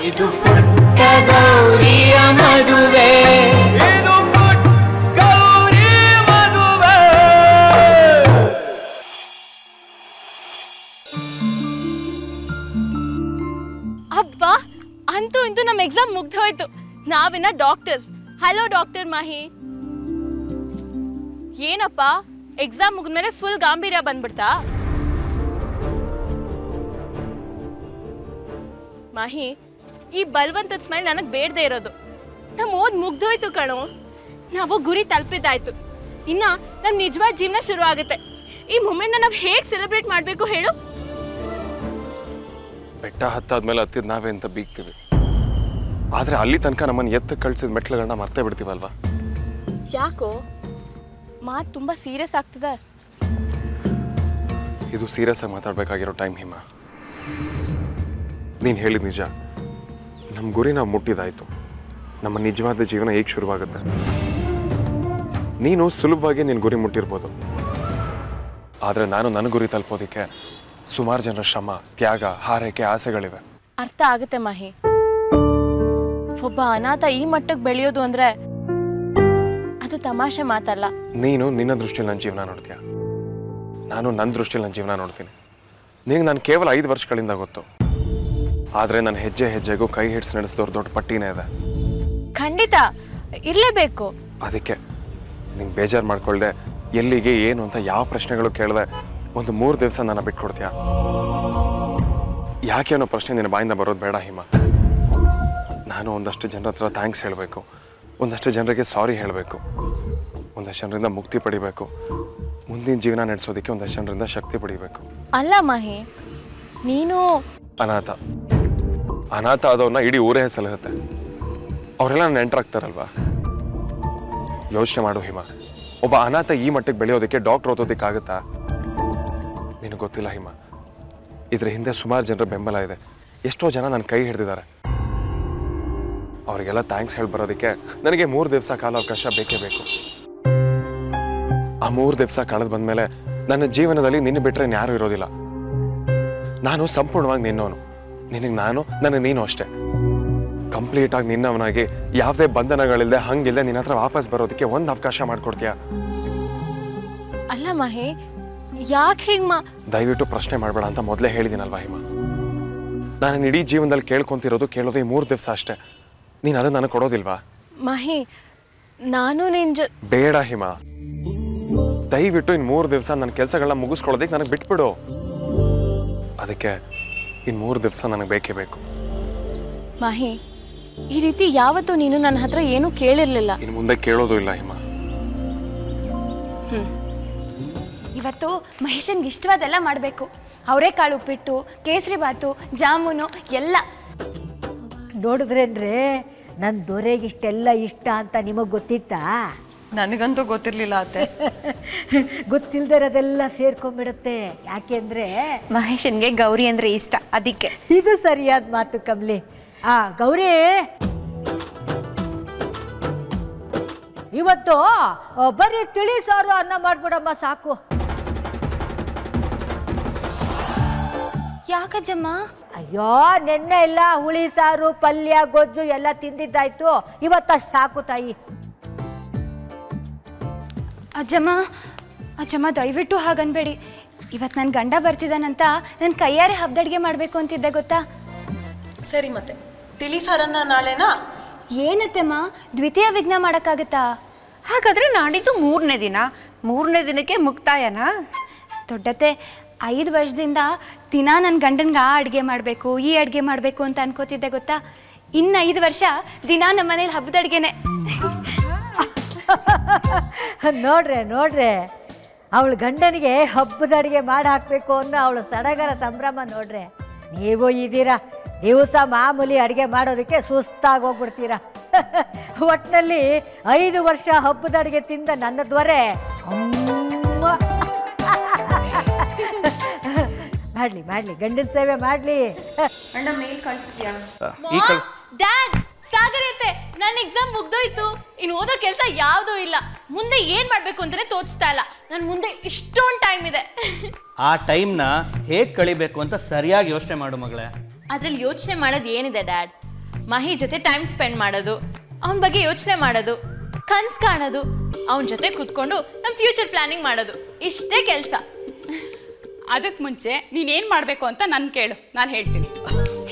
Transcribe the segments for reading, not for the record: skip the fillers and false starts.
अब्बा अंतु इंतु नम एग्जाम मुग्धोयितु नाविन doctors hello doctor माही ಏನಪ್ಪ एग्जाम मुगिद मेले फुल गांभीर्य बंदबिडता माही ಈ ಬಲವಂತದ ಸ್ಮೈಲ್ ನನಗೆ ಬೇಡದೇ ಇರೋದು ನಮ್ಮ ಓದ್ ಮುಗ್ದೋಯ್ತು ಕಣೋ ನಾವು ಗುರಿ ತಲುಪಿದಾಯ್ತು ಇನ್ನ ನಮ್ಮ ನಿಜವಾದ ಜೀವನ ಶುರು ಆಗುತ್ತೆ ಈ ಮೊಮೆಂಟ್ ನಾವು ಹೇಗೆ ಸೆಲೆಬ್ರೇಟ್ ಮಾಡಬೇಕು ಹೇಳು ಬೆಟ್ಟ ಹತ್ತಾದ ಮೇಲೆ ಹತ್ತಿದ ನಾವೇ ಅಂತ ಬೀಗ್ತೀವಿ ಆದ್ರೆ ಅಲ್ಲಿ ತನಕ ನಮ್ಮನ್ನ ಎತ್ತ ಕಳ್ಸಿದ ಮೆಟ್ಲುಗಳನ್ನ ಮರ್ತೆ ಬಿಡ್ತೀವಿ ಅಲ್ವಾ ಯಾಕೋ ಮಾತು ತುಂಬಾ ಸೀರಿಯಸ್ ಆಗ್ತಿದೆ ಇದು ಸೀರಿಯಸ್ ಆಗಿ ಮಾತಾಡಬೇಕಾಗಿರೋ ಟೈಮ್ ಹಿಮಾ ನೀನು ಹೇಳಿದ ನಿಜ नम गुरी ना मुट्टिदायितु नम निजवाद जीवन हेगे शुरुवागुत्ते नीनु सुलभवागि निन्न गुरी मुट्टिरबहुदु आद्रे नानु नन्न गुरी तलुपोदक्के सुमारु जनर श्रम त्याग हारैके आसेगळिवे अर्थ आगुत्ते माही ಒಬ್ಬ ಅನಾಥ ಈ ಮಟ್ಟಕ್ಕೆ ಬೆಳೆಯೋದು ಅಂದ್ರೆ ಅದು ತಮಾಷೆ ಮಾತಲ್ಲ ನೀನು ನಿನ್ನ ದೃಷ್ಟಿಯಲ್ಲಿ ನನ್ನ ಜೀವನ ನೋಡ್ತೀಯಾ ನಾನು ನನ್ನ ದೃಷ್ಟಿಯಲ್ಲಿ ನನ್ನ ಜೀವನ ನೋಡ್ತೀನಿ ನಿಮಗೆ ನಾನು ಕೇವಲ 5 ವರ್ಷಗಳಿಂದ ಗೊತ್ತು ಆದ್ರೆ ನನ್ನ ಹೆಜ್ಜೆ ಹೆಜ್ಜೆಗೂ ಕೈ ಹಿಡಿಸಿ ನಡೆಸದವರು ದೊಡ್ಡ ಪಟ್ಟಿನೇ ಇದೆ ಖಂಡಿತ ಇರಲೇಬೇಕು ಅದಕ್ಕೆ ನಿನ್ ಬೇಜಾರ್ ಮಾಡ್ಕೊಳ್ಳದೆ ಎಲ್ಲಿಗೆ ಏನು ಅಂತ ಯಾವ ಪ್ರಶ್ನೆಗಳು ಕೇಳದೆ ಒಂದು 3 ದಿವಸ ನಾನು ಬಿಟ್ಟು ಕೊಡ್ತೀಯಾ ಯಾಕೆ ಅನ್ನೋ ಪ್ರಶ್ನೆ ನಿನ್ನ ಬಾಯಿಂದ ಬರೋದು ಬೇಡ ಹಿಮಾ ನಾನು ಒಂದಷ್ಟು ಜನರತ್ರ ಥ್ಯಾಂಕ್ಸ್ ಹೇಳಬೇಕು ಒಂದಷ್ಟು ಜನರಿಗೆ ಸಾರಿ ಹೇಳಬೇಕು ಒಂದಷ್ಟು ಜನರಿಂದ ಮುಕ್ತಿ ಪಡೆಯಬೇಕು ಮುಂದಿನ ಜೀವನ ನಡೆಸೋದಕ್ಕೆ ಒಂದಷ್ಟು ಜನರಿಂದ ಶಕ್ತಿ ಪಡೆಯಬೇಕು ಅಲ್ಲ ಮಹಿ ನೀನು ಅನಾಥ ಅನಾಥ ಆದವನ್ನ ಇಡೀ ಊರೇ ಸಲಹುತ್ತೆ ಅವರೆಲ್ಲ ನೆಂಟರಾಗ್ತಾರಲ್ವಾ ಯೋಚನೆ ಮಾಡು ಹಿಮಾ ಒಬ್ಬ ಅನಾಥ ಈ ಮಟ್ಟಕ್ಕೆ ಬೆಳೆಯೋದಕ್ಕೆ ಡಾಕ್ಟರ್ ಓದೋದಕ್ಕೆ ಆಗುತ್ತಾ ನಿನಗೆ ಗೊತ್ತಿಲ್ಲ ಹಿಮಾ ಇದರ ಹಿಂದೆ ಸುಮಾರು ಜನರ ಬೆಂಬಲ ಇದೆ ಎಷ್ಟೋ ಜನ ನನ್ನ ಕೈ ಹಿಡಿದಿದ್ದಾರೆ ಅವರಿಗೆಲ್ಲ ಥ್ಯಾಂಕ್ಸ್ ಹೇಳಿ ಬರೋದಕ್ಕೆ ನನಗೆ 3 ದಿವಸ ಕಾಲ ಅವಕಾಶ ಬೇಕೇ ಬೇಕು ಆ 3 ದಿವಸ ಕಳೆದು ಬಂದಮೇಲೆ ನನ್ನ ಜೀವನದಲ್ಲಿ ನಿನ್ನ ಬಿಟ್ಟರೆ ಯಾರು ಇರೋದಿಲ್ಲ ನಾನು ಸಂಪೂರ್ಣವಾಗಿ ನಿನ್ನವನು ನಿನಗೆ ನಾನು ನನ್ನ ನೀನು ಅಷ್ಟೇ ಕಂಪ್ಲೀಟ್ ಆಗಿ ನಿನ್ನವನಾಗಿ ಯಾವುದೇ ಬಂಧನಗಳಿಲ್ಲದೆ ಹಂಗಿಲ್ಲದೆ ನಿನ್ನ ಹತ್ರ ವಾಪಸ್ ಬರೋದಕ್ಕೆ ಒಂದು ಅವಕಾಶ ಮಾಡಿಕೊಡ್ತೀಯಾ ಅಲ್ಲ ಮಹಿ ಯಾಕೆ ಹಿಮಾ ದಯವಿಟ್ಟು ಪ್ರಶ್ನೆ ಮಾಡಬೇಡ ಅಂತ ಮೊದಲೇ ಹೇಳಿದಿನಲ್ವಾ ಹಿಮಾ ನಾನು ಇಡೀ ಜೀವನದಲ್ಲಿ ಕೇಳ್ಕೊಂತಿರೋದು ಕೇಳೋದೇ 3 ದಿವಸ ಅಷ್ಟೇ ನೀನು ಅದನ್ನ ನನಗೆ ಕೊಡೋದಿಲ್ವಾ ಮಹಿ ನಾನು ನಿನ್ನ ಬೇಡ ಹಿಮಾ ದಯವಿಟ್ಟು ಇನ್ನು 3 ದಿವಸ ನನ್ನ ಕೆಲಸಗಳನ್ನ ಮುಗಿಸ್ಕೊಳ್ಳೋದಕ್ಕೆ ನನಗೆ ಬಿಟ್ಬಿಡು ಅದಕ್ಕೆ ಇನ್ನು 3 ದಿವಸ ನನಗೆ ಬೇಕೇ ಬೇಕು ಮಾಹಿ ಈ ರೀತಿ ಯಾವತ್ತೂ ನೀನು ನನ್ನ ಹತ್ರ ಏನು ಕೇಳಿರಲಿಲ್ಲ ಇನ್ನು ಮುಂದೆ ಕೇಳೋದು ಇಲ್ಲ ಹಿಮಾ ಇವತ್ತು ಮಹೇಶನ್ ಇಷ್ಟವಾದೆಲ್ಲ ಮಾಡಬೇಕು ಅವರೇ ಕಾಳು ಉಪ್ಪಿಟ್ಟು ಕೇಸರಿ ಬಾತು ಜಾಮೂನು ಎಲ್ಲ ನೋಡಿದ್ರೇನ್ರಿ ನನ್ನ ದೊರೆಗೆ ಇಷ್ಟೆಲ್ಲ ಇಷ್ಟ ಅಂತ ನಿಮಗೆ ಗೊತ್ತಿತ್ತಾ ನನಗಂತೂ ಗೊತ್ತಿರಲಿಲ್ಲ ಅತ್ತೆ ಗೊತ್ತಿಲ್ಲದೆ ಅದೆಲ್ಲ ಸೇರ್ಕೊಂಡ್ಬಿಡುತ್ತೆ ಯಾಕೆಂದ್ರೆ ಮಹೇಶನ್ಗೆ ಗೌರಿ ಅಂದ್ರೆ ಇಷ್ಟ ಅದಕ್ಕೆ ಇದು ಸರಿಯಾದ ಮಾತು ಕಮಲಿ ಆ ಗೌರಿ ಇವತ್ತು ಬರೀ ತಿಳಿಸಾರು ಅನ್ನ ಮಾಡ್ಬಿಡಮ್ಮ ಸಾಕು ಯಾಕಜ್ಜಮ್ಮ ಅಯ್ಯೋ ನೆನ್ನೆ ಎಲ್ಲ ಹುಳಿ ಸಾರು ಪಲ್ಯ ಗೊಜ್ಜು ಎಲ್ಲ ತಿಂದಿದ್ದಾಯ್ತು ಇವತ್ತಷ್ಟು ಸಾಕು ತಾಯಿ ಅಜ್ಜಮ್ಮ ಅಜ್ಜಮ್ಮ ದಯವಿಟ್ಟು ಹಾಗನ್ಬೇಡಿ ಇವತ್ತು ನನ್ನ ಗಂಡ ಬರ್ತಿದ್ದಾನಂತ ನನ್ನ ಕೈಯಾರೆ ಹಬ್ಬದ ಅಡುಗೆ ಮಾಡಬೇಕು ಅಂತಿದ್ದೆ ಗೊತ್ತಾ ಸರಿ ಮತ್ತೆ ತಿಳಿ ಸಾರನ್ನ ನಾಳೆನಾ ಏನತ್ತೆಮ್ಮ ದ್ವಿತೀಯ ವಿಘ್ನ ಮಾಡೋಕ್ಕಾಗತ್ತಾ ಹಾಗಾದರೆ ನಾಡಿದ್ದು 3ನೇ ದಿನ 3ನೇ ದಿನಕ್ಕೆ ಮುಕ್ತಾಯನಾ ದೊಡ್ಡತ್ತೆ 5 ವರ್ಷದಿಂದ ದಿನ ನನ್ನ ಗಂಡನಿಗೆ ಆ ಅಡುಗೆ ಮಾಡಬೇಕು ಈ ಅಡುಗೆ ಮಾಡಬೇಕು ಅಂತ ಅನ್ಕೋತಿದ್ದೆ ಗೊತ್ತಾ ಇನ್ನು 5 ವರ್ಷ ದಿನ ನಮ್ಮ ಮನೇಲಿ ಹಬ್ಬದ ಅಡುಗೆನೇ ನೋಡ್ರೆ ನೋಡ್ರೆ ಅವಳ ಗಂಡನಿಗೆ ಹಬ್ಬದ ಅಡುಗೆ ಮಾಡಿ ಹಾಕಬೇಕು ಅನ್ನೋ ಅವಳು ಸಡಗರ ಸಂಭ್ರಮ ನೋಡ್ರೆ ನೀವು ಇದ್ದೀರಾ ದಿವಸ ಮಾಮೂಲಿ ಅಡುಗೆ ಮಾಡೋದಕ್ಕೆ ಸುಸ್ತಾಗಿ ಹೋಗ್ಬಿಡ್ತೀರಾ ಒಟ್ಟಿನಲ್ಲಿ 5 ವರ್ಷ ಹಬ್ಬದ ಅಡುಗೆ ತಿಂದ ನನ್ನ ದ್ವರೆ ಮಾಡಲಿ ಮಾಡಲಿ ಗಂಡನ ಸೇವೆ ಮಾಡಲಿ ಅಣ್ಣ ಮೇಲ್ ಕಳಿಸ್ತೀಯಾ ಡ್ಯಾಡ್ ಸಾಗರತೆ ನನ್ನ ಎಕ್ಸಾಮ್ ಮುಗ್ದೋಯ್ತು ಇನ್ನು ಓದೋ ಕೆಲಸ ಯಾವುದು ಇಲ್ಲ ಮುಂದೆ ಏನು ಮಾಡಬೇಕು ಅಂತಾನೆ ತೋಚ್ತಾ ಇಲ್ಲ ನನ್ನ ಮುಂದೆ ಇಷ್ಟೊಂದು ಟೈಮ್ ಇದೆ ಆ ಟೈಮ್ ನ ಹೇಗೆ ಕಳಿಬೇಕು ಅಂತ ಸರಿಯಾಗಿ ಯೋಚನೆ ಮಾಡು ಮಗಳೇ ಅದರಲ್ಲಿ ಯೋಚನೆ ಮಾಡೋದು ಏನಿದೆ ಡ್ಯಾಡ್ ಮಹಿ ಜೊತೆ ಟೈಮ್ ಸ್ಪೆಂಡ್ ಮಾಡೋದು, ಅವನ ಬಗ್ಗೆ ಯೋಚನೆ ಮಾಡೋದು, ಕನ್ಸ್ ಕಾಣೋದು, ಅವನ ಜೊತೆ ಕೂತ್ಕೊಂಡು ನಮ್ಮ ಫ್ಯೂಚರ್ ಪ್ಲಾನಿಂಗ್ ಮಾಡೋದು, ಇಷ್ಟೇ ಕೆಲಸ. ಅದಕ್ಕೆ ಮುಂಚೆ ನೀನೇನು ಮಾಡಬೇಕು ಅಂತ ನಾನು ಕೇಳು, ನಾನು ಹೇಳ್ತೀನಿ.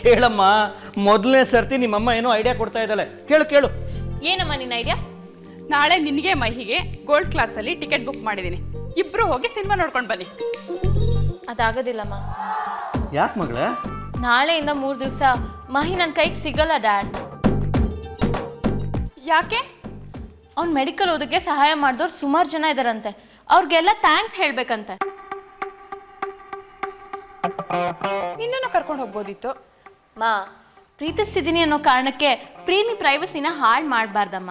ಕೇಳಮ್ಮ, ಮೊದಲನೇ ಸರ್ತಿ ನಿಮ್ಮಮ್ಮ ಏನೋ ಐಡಿಯಾ ಕೊಡ್ತಾ ಇದ್ದಾಳೆ, ಕೇಳು ಕೇಳು. ಏನಮ್ಮ ನಿನ್ನ ಐಡಿಯಾ? ನಾಳೆ ನಿನಗೆ ಮಹಿಗೆ ಗೋಲ್ಡ್ ಕ್ಲಾಸಲ್ಲಿ ಟಿಕೆಟ್ ಬುಕ್ ಮಾಡಿದ್ದೀನಿ, ಇಬ್ಬರು ಹೋಗಿ ಸಿನಿಮಾ ನೋಡ್ಕೊಂಡು ಬನ್ನಿ. ಅದಾಗೋದಿಲ್ಲಮ್ಮ. ಯಾಕೆ ಮಗಳೇ? ನಾಳೆಯಿಂದ 3 ದಿವಸ ಮಹಿ ನನ್ನ ಕೈಗೆ ಸಿಗಲ್ಲ ಡ್ಯಾಡ್. ಯಾಕೆ? ಅವ್ನು ಮೆಡಿಕಲ್ ಓದಕ್ಕೆ ಸಹಾಯ ಮಾಡಿದವ್ರು ಸುಮಾರು ಜನ ಇದ್ದಾರಂತೆ, ಅವ್ರಿಗೆಲ್ಲ ಥ್ಯಾಂಕ್ಸ್ ಹೇಳಬೇಕಂತೆ. ನಿನ್ನನ್ನು ಕರ್ಕೊಂಡು ಹೋಗ್ಬೋದಿತ್ತು. ಮಾ, ಪ್ರೀತಿಸ್ತಿದ್ದೀನಿ ಅನ್ನೋ ಕಾರಣಕ್ಕೆ ಪ್ರೀತಿ ಪ್ರೈವಸಿನ ಹಾಳು ಮಾಡಬಾರ್ದಮ್ಮ.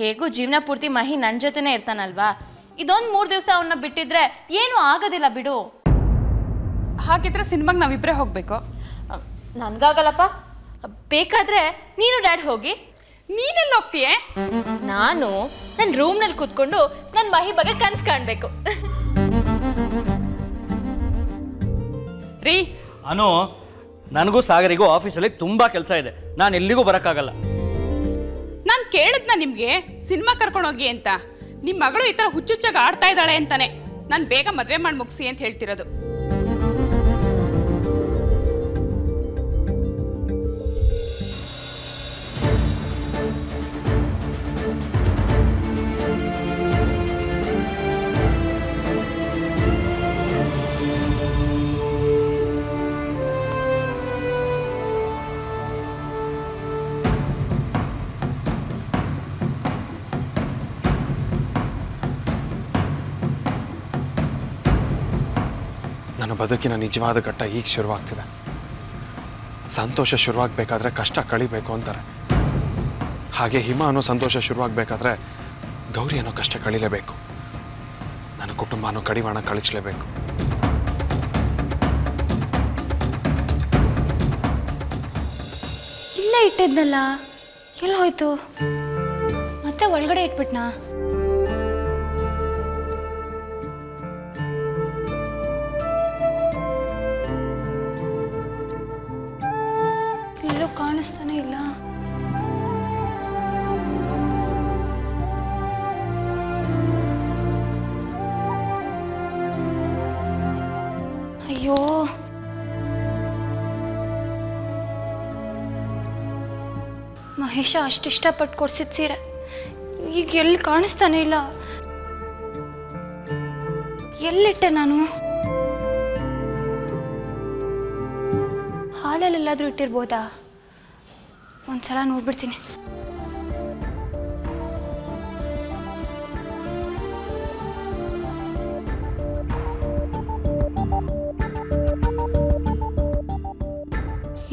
ಹೇಗೂ ಜೀವನ ಪೂರ್ತಿ ಮಹಿ ನನ್ನ ಜೊತೆನೇ ಇರ್ತಾನಲ್ವಾ, ಇದೊಂದು 3 ದಿವಸ ಅವನ್ನ ಬಿಟ್ಟಿದ್ರೆ ಏನೂ ಆಗೋದಿಲ್ಲ ಬಿಡು. ಹಾಗಿದ್ರೆ ಸಿನಿಮಾಗೆ ನಾವಿಬ್ಬರೇ ಹೋಗ್ಬೇಕು. ನನಗಾಗಲ್ಲಪ್ಪ, ಬೇಕಾದರೆ ನೀನು ಡ್ಯಾಡ್ ಹೋಗಿ. ನೀನೆಲ್ಲ ಹೋಗ್ತೀಯ? ನಾನು ನನ್ನ ರೂಮ್ನಲ್ಲಿ ಕೂತ್ಕೊಂಡು ನನ್ನ ಮಹಿ ಬಗ್ಗೆ ಕನ್ಸು ಕಾಣಬೇಕು. ರೀ ಅನು, ನನಗೂ ಸಾಗರಿಗೂ ಆಫೀಸಲ್ಲಿ ತುಂಬ ಕೆಲಸ ಇದೆ, ನಾನು ಎಲ್ಲಿಗೂ ಬರೋಕ್ಕಾಗಲ್ಲ. ನಾನು ಕೇಳಿದ್ನ ನಿಮಗೆ ಸಿನಿಮಾ ಕರ್ಕೊಂಡೋಗಿ ಅಂತ? ನಿಮ್ಮ ಮಗಳು ಈ ಥರ ಹುಚ್ಚುಚ್ಚಾಗಿ ಆಡ್ತಾ ಇದ್ದಾಳೆ ಅಂತಾನೆ ನಾನು ಬೇಗ ಮದುವೆ ಮಾಡಿ ಮುಗಿಸಿ ಅಂತ ಹೇಳ್ತಿರೋದು. ನನ್ನ ಬದುಕಿನ ನಿಜವಾದ ಘಟ್ಟ ಈಗ ಶುರುವಾಗ್ತಿದೆ. ಸಂತೋಷ ಶುರುವಾಗಬೇಕಾದ್ರೆ ಕಷ್ಟ ಕಳಿಬೇಕು ಅಂತಾರೆ, ಹಾಗೆ ಹಿಮ ಅನ್ನೋ ಸಂತೋಷ ಶುರುವಾಗಬೇಕಾದ್ರೆ ಗೌರಿ ಅನ್ನೋ ಕಷ್ಟ ಕಳಿಲೇಬೇಕು, ನನ್ನ ಕುಟುಂಬ ಅನ್ನೋ ಕಡಿವಾಣ ಕಳಿಸಲೇಬೇಕು. ಇಲ್ಲೇ ಇಟ್ಟಿದ್ನಲ್ಲ, ಎಲ್ಲಿ ಹೋಯ್ತು? ಮತ್ತೆ ಒಳಗಡೆ ಇಟ್ಬಿಟ್ನಾ? ಕಾಣಿಸ್ತಾನೆ ಇಲ್ಲ. ಅಯ್ಯೋ, ಮಹೇಶ ಅಷ್ಟಿಷ್ಟಪಟ್ಟು ಕೊಡ್ಸಿದ ಸೀರೆ ಈಗ ಎಲ್ಲಿ ಕಾಣಿಸ್ತಾನೆ ಇಲ್ಲ. ಎಲ್ಲಿಟ್ಟೆ ನಾನು? ಹಾಲಲ್ಲೆಲ್ಲಾದ್ರೂ ಇಟ್ಟಿರ್ಬೋದಾ? ಒಂದ್ಸಲ ನೋಡ್ಬಿಡ್ತೀನಿ.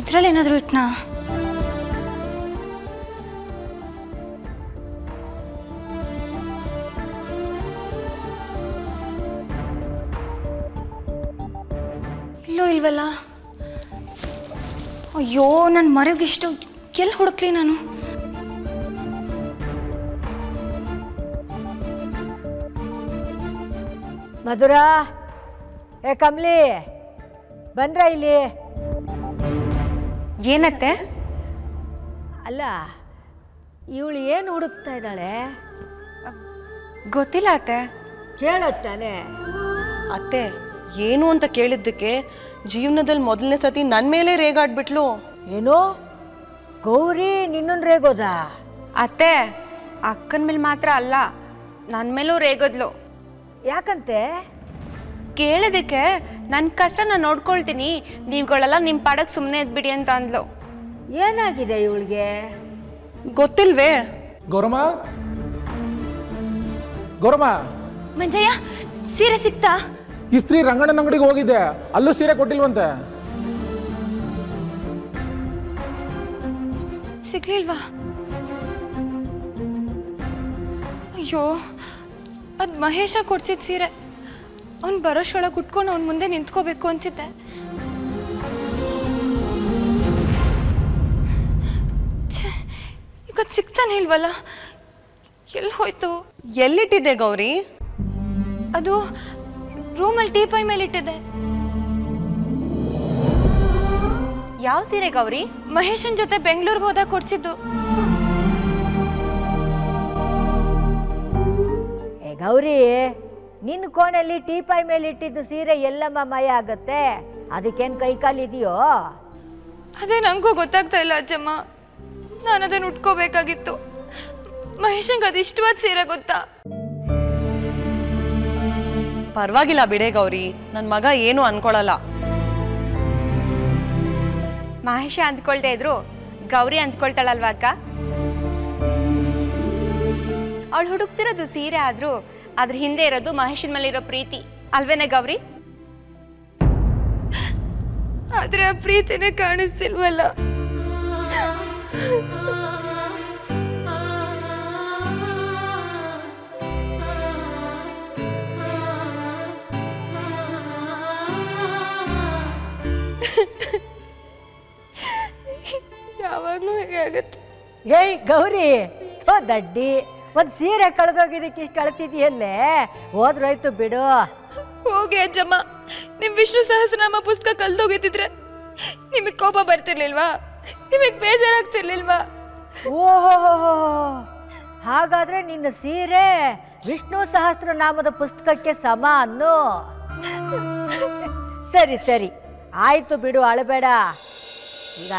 ಇದ್ರಲ್ಲಿ ಏನಾದ್ರು ಇಟ್ನಾ? ಇಲ್ಲೋ ಇಲ್ವಲ್ಲ. ಅಯ್ಯೋ, ನನ್ನ ಮರಗಿಷ್ಟು ಎಲ್ಲಿ ಹುಡುಕ್ಲಿ ನಾನು? ಮಧುರಾ, ಏ ಕಮಲಿ, ಬಂದ್ರೆ ಇಲ್ಲಿ. ಏನತ್ತೆ? ಅಲ್ಲ, ಇವಳು ಏನು ಹುಡುಕ್ತಾ ಇದ್ದಾಳೆ ಗೊತ್ತಿಲ್ಲ ಅತ್ತೆ. ಕೇಳತ್ತಾನೆ ಅತ್ತೆ, ಏನು ಅಂತ ಕೇಳಿದ್ದಕ್ಕೆ ಜೀವನದಲ್ಲಿ ಮೊದಲನೇ ಸತಿ ನನ್ನ ಮೇಲೆ ರೇಗಾಡ್ಬಿಟ್ಲು. ಏನು ಗೌರಿ ನಿನ್ನನ್ನು ರೇಗೋದ? ಅತ್ತೆ, ಅಕ್ಕನ ಮೇಲೆ ಮಾತ್ರ ಅಲ್ಲ, ನನ್ನ ಮೇಲೂ ರೇಗೋದ್ಲು. ಯಾಕಂತೆ ಕೇಳೋದಕ್ಕೆ ನನ್ನ ಕಷ್ಟ ನಾನು ನೋಡ್ಕೊಳ್ತೀನಿ, ನೀವುಗಳೆಲ್ಲ ನಿಮ್ಮ ಪಾಡಕ್ಕೆ ಸುಮ್ಮನೆ ಇದ್ಬಿಡಿ ಅಂತ ಅಂದ್ಲು. ಏನಾಗಿದೆ ಇವಳಿಗೆ ಗೊತ್ತಿಲ್ವೇ? ಗೌರಮ್ಮ, ಗೌರಮ್ಮ. ಮಂಜಯ್ಯ, ಸೀರೆ ಸಿಕ್ತಾ? ಈ ಸ್ತ್ರೀ ರಂಗಣ್ಣನ ಅಂಗಡಿಗೆ ಹೋಗಿದೆ, ಅಲ್ಲೂ ಸೀರೆ ಕೊಟ್ಟಿಲ್ವಂತೆ. ಸಿಗ್ಲಿಲ್ವಾ? ಅಯ್ಯೋ, ಅದು ಮಹೇಶ ಕೊಡ್ಸಿದ ಸೀರೆ. ಅವ್ನು ಬರೋಷೊಳಗೆ ಉಟ್ಕೊಂಡು ಅವ್ನ ಮುಂದೆ ನಿಂತ್ಕೋಬೇಕು ಅಂತಿದ್ದೆ. ಈಗ ಸಿಗ್ತಾನೆ ಇಲ್ವಲ್ಲ, ಎಲ್ಲಿ ಹೋಯ್ತು? ಎಲ್ಲಿಟ್ಟಿದ್ದೆ ಗೌರಿ? ಅದು ರೂಮಲ್ಲಿ ಟೀಪಾಯಿ ಮೇಲೆ ಇಟ್ಟಿದ್ದೆ. ಯಾವ ಸೀರೆ ಗೌರಿ? ಮಹೇಶನ್ ಜೊತೆ ಬೆಂಗಳೂರಿಗೆ ಹೋದಾಗ ಕೊಡ್ಸಿದ್ದು. ಏ ಗೌರಿ, ನಿನ್ನ ಕೋಣೆಯಲ್ಲಿ ಟೀಪೈ ಮೇಲೆ ಇಟ್ಟಿದ್ದು ಸೀರೆ ಎಲ್ಲಮ್ಮ ಮಾಯ ಆಗುತ್ತೆ. ಅದಕ್ಕೇನು ಕೈಕಾಲಿದೆಯೋ? ಅದೇ ನನಗೂ ಗೊತ್ತಾಗ್ತಾ ಇಲ್ಲ ಅಜ್ಜಮ್ಮ. ನಾನು ಅದನ್ನು ಉಟ್ಕೋಬೇಕಾಗಿತ್ತು. ಮಹೇಶನ್ಗೆ ಅದು ಇಷ್ಟವಾದ ಸೀರೆ ಗೊತ್ತಾ? ಪರವಾಗಿಲ್ಲ ಬಿಡೆ ಗೌರಿ, ನನ್ನ ಮಗ ಏನು ಅನ್ಕೊಳ್ಳಲ್ಲ. ಮಹೇಶ ಅಂದ್ಕೊಳ್ತಾ ಇದ್ರು, ಗೌರಿ ಅಂದ್ಕೊಳ್ತಾಳಲ್ವಾ ಅಕ್ಕ? ಅವಳು ಹುಡುಕ್ತಿರೋದು ಸೀರೆ ಆದ್ರೂ ಅದ್ರ ಹಿಂದೆ ಇರೋದು ಮಹೇಶನ್ ಮೇಲಿರೋ ಪ್ರೀತಿ ಅಲ್ವೇನೆ ಗೌರಿ? ಆದ್ರೆ ಆ ಪ್ರೀತಿನೇ ಕಾಣಿಸ್ತಿಲ್ವಲ್ಲ. ಏಯ್ ಗೌರಿ, ಓ ದಡ್ಡಿ, ಒಂದು ಸೀರೆ ಕಳೆದೋಗಿದ್ದಕ್ಕೆ ಇಷ್ಟು ಅಳ್ತಿದೆಯಲ್ಲೇ, ಹೋದ್ರಾಯ್ತು ಬಿಡು. ಹೋಗಿ ಅಜ್ಜಮ್ಮ, ನಿಮ್ಮ ವಿಷ್ಣು ಸಹಸ್ರನಾಮ ಪುಸ್ತಕ ಕಳೆದೋಗಿದ್ದಿದ್ರೆ ನಿಮಗೆ ಕೋಪ ಬರ್ತಿರ್ಲಿಲ್ವಾ? ನಿಮಗೆ ಬೇಜಾರಾಗ್ತಿರ್ಲಿಲ್ವಾ? ಓಹೋ, ಹಾಗಾದ್ರೆ ನಿನ್ನ ಸೀರೆ ವಿಷ್ಣು ಸಹಸ್ರನಾಮದ ಪುಸ್ತಕಕ್ಕೆ ಸಮ ಅನ್ನು. ಸರಿ ಸರಿ ಆಯ್ತು ಬಿಡು, ಅಳಬೇಡ. ಈಗ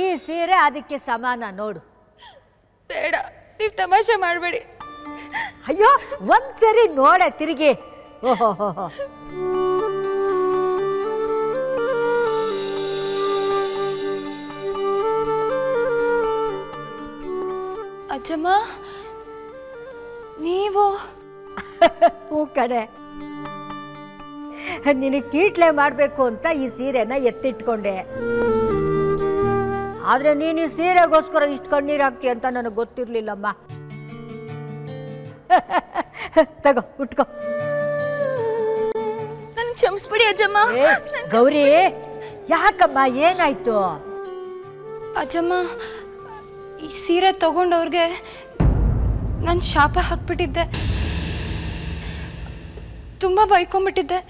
ಈ ಸೀರೆ ಅದಕ್ಕೆ ಸಮಾನ ನೋಡು. ಬೇಡ, ನೀವು ತಮಾಷೆ ಮಾಡಬೇಡಿ. ಅಯ್ಯೋ, ಒಂದ್ಸರಿ ನೋಡ ತಿರುಗಿ. ಓಹೋ, ಅಜ್ಜಮ್ಮ ನೀವು ಹೂ ಕಡೆ ನಿನಗೆ ಕೀಟ್ಲೆ ಮಾಡಬೇಕು ಅಂತ ಈ ಸೀರೆನ ಎತ್ತಿಟ್ಕೊಂಡೆ. ಆದರೆ ನೀನು ಈ ಸೀರೆಗೋಸ್ಕರ ಇಷ್ಟು ಕಣ್ಣೀರು ಹಾಕ್ತಿ ಅಂತ ನನಗೆ ಗೊತ್ತಿರಲಿಲ್ಲಮ್ಮ. ತಗೋ, ಉಟ್ಕೋ. ನನಗೆ ಕ್ಷಮಿಸ್ಬಿಡಿ ಅಜ್ಜಮ್ಮ. ಗೌರಿ, ಯಾಕಮ್ಮ ಏನಾಯ್ತು? ಅಜ್ಜಮ್ಮ, ಈ ಸೀರೆ ತಗೊಂಡವ್ರಿಗೆ ನಾನು ಶಾಪ ಹಾಕ್ಬಿಟ್ಟಿದ್ದೆ. ತುಂಬ ಬೈಕೊಂಡ್ಬಿಟ್ಟಿದ್ದೆ.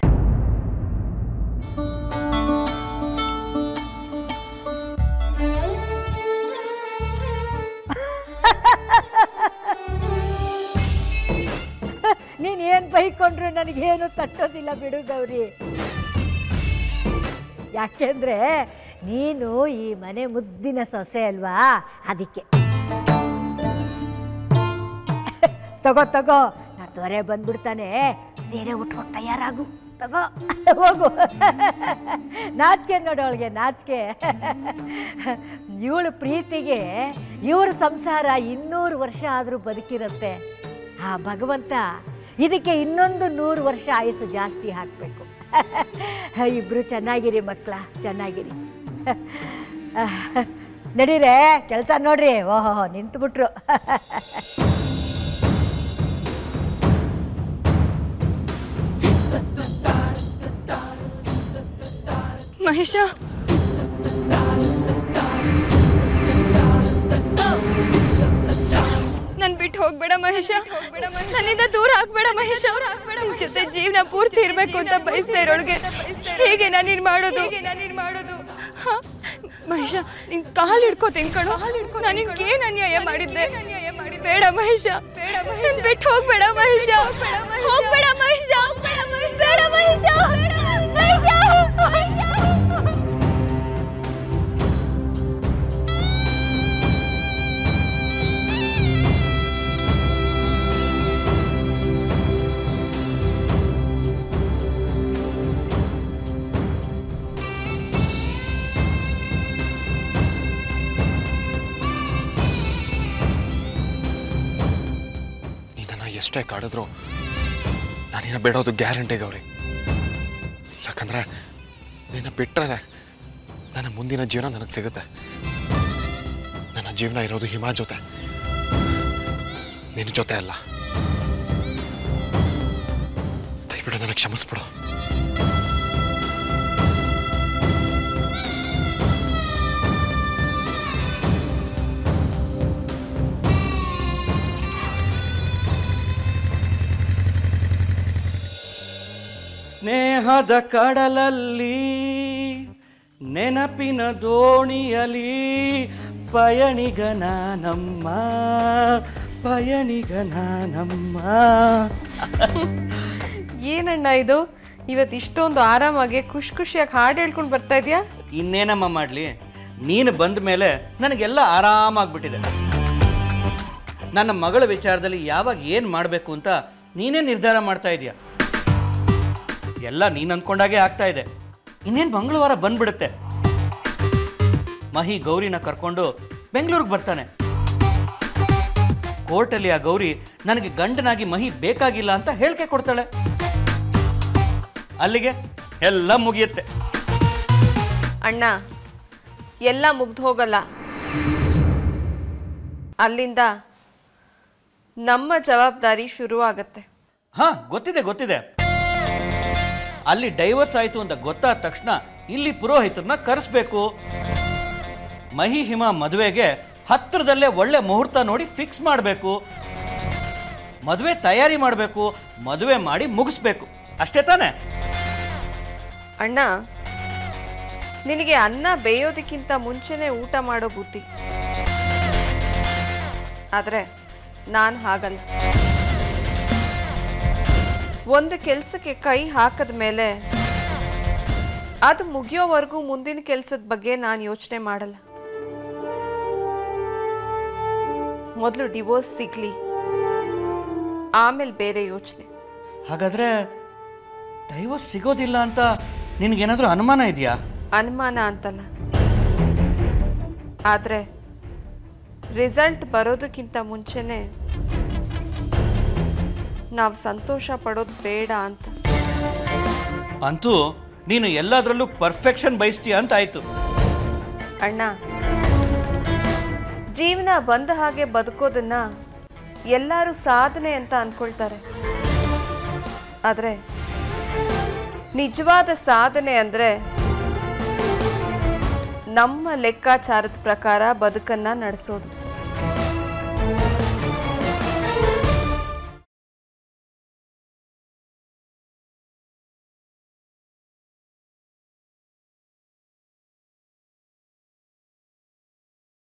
ನೀನೇನು ಬೈಕೊಂಡ್ರು ನನಗೇನು ತಟ್ಟೋದಿಲ್ಲ ಬಿಡು ಗೌರಿ. ಯಾಕೆಂದ್ರೆ ನೀನು ಈ ಮನೆ ಮುದ್ದಿನ ಸೊಸೆ ಅಲ್ವಾ, ಅದಕ್ಕೆ. ತಗೋ, ನಾ ದೊರೆ ಬಂದ್ಬಿಡ್ತಾನೆ, ಸೀರೆ ಉಟ್ಕೊಂಡು ತಯಾರಾಗು. ತಗೋ, ಹೋಗು. ನಾಚಿಕೆ ನೋಡೋಳಿಗೆ, ನಾಚಿಕೆ. ಇವಳು ಪ್ರೀತಿಗೆ ಇವ್ರ ಸಂಸಾರ 200 ವರ್ಷ ಆದರೂ ಬದುಕಿರುತ್ತೆ. ಆ ಭಗವಂತ ಇದಕ್ಕೆ ಇನ್ನೊಂದು 100 ವರ್ಷ ಆಯಸ್ಸು ಜಾಸ್ತಿ ಹಾಕಬೇಕು. ಇಬ್ರು ಚೆನ್ನಾಗಿರಿ ಮಕ್ಕಳ, ಚೆನ್ನಾಗಿರಿ. ನಡೀರೇ, ಕೆಲಸ ನೋಡ್ರಿ. ಓಹೋ, ನಿಂತುಬಿಟ್ರು. ಮಹೇಶ, ನನ್ ಬಿಟ್ಟು ಹೋಗ್ಬೇಡ ಮಹೇಶ. ನನ್ನಿಂದ ದೂರ ಆಗ್ಬೇಡ ಮಹೇಶ. ನಿನ್ ಜೊತೆ ಜೀವನ ಪೂರ್ತಿ ಇರ್ಬೇಕು ಅಂತ ಬಯಸ್ತಾ ಇರೋಳ್ಗೆ ಹೇಗೆ ನಾನಿನ್ ಮಾಡೋದು? ಮಹೇಶ, ನಿನ್ ಕಾಲು ಹಿಡ್ಕೋತೀನಿ ಕಣೋ. ನನಗೇನ್ ಅನ್ಯಾಯ ಮಾಡಿದ್ದೆ? ಬೇಡ ಮಹೇಶ, ಬಿಟ್ಟು ಹೋಗ್ಬೇಡ ಮಹೇಶ. ಹೋಗ್ಬೇಡ ಮಹೇಶ, ಬೇಡ ಮಹೇಶ. ಎಷ್ಟೇ ಕಾಡಿದ್ರು ನಾನಿನ್ನ ಬಿಡೋದು ಗ್ಯಾರಂಟಿ ಗೌರಿ. ಯಾಕಂದರೆ ನಿನ್ನ ಬಿಟ್ಟರೆ ನನ್ನ ಮುಂದಿನ ಜೀವನ ನನಗೆ ಸಿಗುತ್ತೆ. ನನ್ನ ಜೀವನ ಇರೋದು ಹಿಮಾ ಜೊತೆ, ನಿನ್ನ ಜೊತೆ ಅಲ್ಲ. ದಯವಿಟ್ಟು ನನಗೆ ಕ್ಷಮಿಸ್ಬಿಡು. ಸ್ನೇಹದ ಕಡಲಲ್ಲಿ ನೆನಪಿನ ದೋಣಿಯಲಿ ಪಯಣಿಗನ ನಮ್ಮ ಪಯಣಿಗನ ನಮ್ಮ. ಏನಣ್ಣ ಇದು ಇವತ್ತು ಇಷ್ಟೊಂದು ಆರಾಮಾಗಿ ಖುಷಿ ಖುಷಿಯಾಗಿ ಹಾಡು ಹೇಳ್ಕೊಂಡು ಬರ್ತಾ ಇದೆಯಾ? ಇನ್ನೇನಮ್ಮ ಮಾಡಲಿ, ನೀನು ಬಂದ ಮೇಲೆ ನನಗೆಲ್ಲ ಆರಾಮಾಗ್ಬಿಟ್ಟಿದೆ. ನನ್ನ ಮಗಳ ವಿಚಾರದಲ್ಲಿ ಯಾವಾಗ ಏನು ಮಾಡಬೇಕು ಅಂತ ನೀನೇ ನಿರ್ಧಾರ ಮಾಡ್ತಾ ಇದೆಯಾ. ಎಲ್ಲ ನೀನು ಅಂದ್ಕೊಂಡಾಗೆ ಆಗ್ತಾ ಇದೆ. ಇನ್ನೇನು ಮಂಗಳವಾರ ಬಂದ್ಬಿಡುತ್ತೆ. ಮಹಿ ಗೌರಿನ ಕರ್ಕೊಂಡು ಬೆಂಗಳೂರಿಗೆ ಬರ್ತಾನೆ. ಕೋರ್ಟಲ್ಲಿ ಆ ಗೌರಿ ನನಗೆ ಗಂಡನಾಗಿ ಮಹಿ ಬೇಕಾಗಿಲ್ಲ ಅಂತ ಹೇಳಿಕೆ ಕೊಡ್ತಾಳೆ. ಅಲ್ಲಿಗೆ ಎಲ್ಲ ಮುಗಿಯುತ್ತೆ. ಅಣ್ಣ, ಎಲ್ಲ ಮುಗ್ದು ಹೋಗಲ್ಲ. ಅಲ್ಲಿಂದ ನಮ್ಮ ಜವಾಬ್ದಾರಿ ಶುರುವಾಗತ್ತೆ. ಹಾಂ, ಗೊತ್ತಿದೆ ಗೊತ್ತಿದೆ. ಅಲ್ಲಿ ಡೈವರ್ಸ್ ಆಯಿತು ಅಂತ ಗೊತ್ತಾದ ತಕ್ಷಣ ಇಲ್ಲಿ ಪುರೋಹಿತರನ್ನ ಕರೆಸ್ಬೇಕು. ಮಹಿ ಹಿಮ ಮದುವೆಗೆ ಹತ್ತಿರದಲ್ಲೇ ಒಳ್ಳೆ ಮುಹೂರ್ತ ನೋಡಿ ಫಿಕ್ಸ್ ಮಾಡಬೇಕು. ಮದುವೆ ತಯಾರಿ ಮಾಡಬೇಕು, ಮದುವೆ ಮಾಡಿ ಮುಗಿಸ್ಬೇಕು. ಅಷ್ಟೇ ತಾನೆ? ಅಣ್ಣ, ನಿನಗೆ ಅನ್ನ ಬೇಯೋದಕ್ಕಿಂತ ಮುಂಚೆನೆ ಊಟ ಮಾಡೋ ಬುದ್ಧಿ. ಆದರೆ ನಾನು ಹಾಗಲ್ಲ. ಒಂದು ಕೆಲಸಕ್ಕೆ ಕೈ ಹಾಕದ ಮೇಲೆ ಅದು ಮುಗಿಯೋವರೆಗೂ ಮುಂದಿನ ಕೆಲಸದ ಬಗ್ಗೆ ನಾನು ಯೋಚನೆ ಮಾಡಲ್ಲ. ಮೊದಲು ಡಿವೋರ್ಸ್ ಸಿಗ್ಲಿ, ಆಮೇಲೆ ಬೇರೆ ಯೋಚನೆ. ಹಾಗಾದ್ರೆ ಡೈವೋರ್ಸ್ ಸಿಗೋದಿಲ್ಲ ಅಂತ ನಿನಗೇನಾದರೂ ಅನುಮಾನ ಇದೆಯಾ? ಅನುಮಾನ ಅಂತಲ್ಲ, ಆದರೆ ರಿಸಲ್ಟ್ ಬರೋದಕ್ಕಿಂತ ಮುಂಚೆನೇ ನಾವು ಸಂತೋಷ ಪಡೋದು ಬೇಡ ಅಂತ. ಅಂತೂ ನೀನು ಎಲ್ಲದರಲ್ಲೂ ಪರ್ಫೆಕ್ಷನ್ ಬಯಸ್ತೀಯ ಅಂತ ಆಯ್ತು. ಅಣ್ಣ, ಜೀವನ ಬಂದ ಹಾಗೆ ಬದುಕೋದನ್ನ ಎಲ್ಲರೂ ಸಾಧನೆ ಅಂತ ಅಂದ್ಕೊಳ್ತಾರೆ. ಆದರೆ ನಿಜವಾದ ಸಾಧನೆ ಅಂದರೆ ನಮ್ಮ ಲೆಕ್ಕಾಚಾರದ ಪ್ರಕಾರ ಬದುಕನ್ನು ನಡೆಸೋದು.